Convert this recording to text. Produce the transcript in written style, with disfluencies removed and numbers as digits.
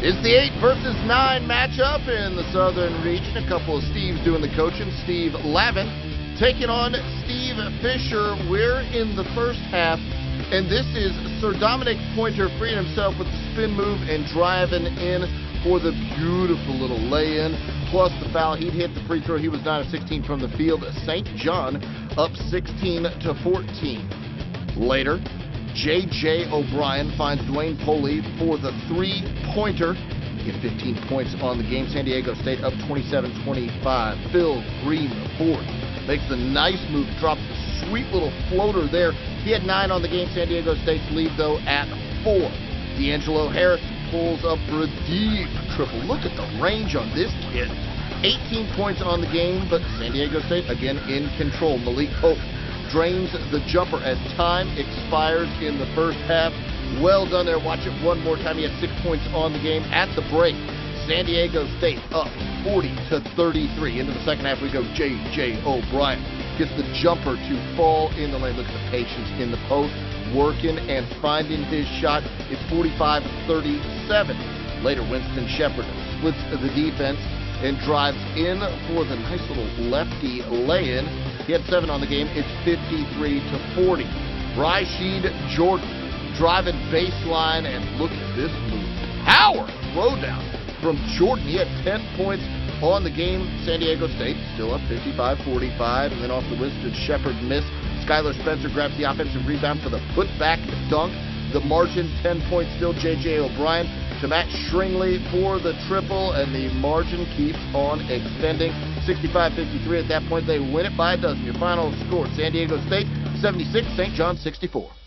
It's the 8 versus 9 matchup in the Southern region. A couple of Steves doing the coaching. Steve Lavin taking on Steve Fisher. We're in the first half, and this is Sir Dominic Pointer freeing himself with the spin move and driving in for the beautiful little lay-in. Plus the foul. He'd hit the free throw. He was 9 of 16 from the field. St. John up 16 to 14. Later, J.J. O'Brien finds Dwayne Poley for the three-pointer. He had 15 points on the game. San Diego State up 27-25. Phil Green, the fourth, makes the nice move, drops a sweet little floater there. He had 9 on the game. San Diego State's lead, though, at 4. D'Angelo Harris pulls up for a deep triple. Look at the range on this kid. 18 points on the game, but San Diego State again in control. Malik Pope drains the jumper as time expires in the first half. Well done there. Watch it one more time. He had 6 points on the game. At the break, San Diego State up 40 to 33. Into the second half we go. J.J. O'Brien gets the jumper to fall in the lane. Look at the patience in the post, working and finding his shot. It's 45-37. Later, Winston Shepherd splits the defense and drives in for the nice little lefty lay-in. He had 7 on the game. It's 53-40. Rysheed Jordan driving baseline, and look at this move. Power throwdown from Jordan. He had 10 points on the game. San Diego State still up 55-45, and then off the Winston Shepherd miss. Skylar Spencer grabs the offensive rebound for the putback dunk. The margin, 10 points still. J.J. O'Brien to Matt Shringley for the triple, and the margin keeps on extending. 65-53 at that point. They win it by a dozen. Your final score, San Diego State 76, St. John's 64.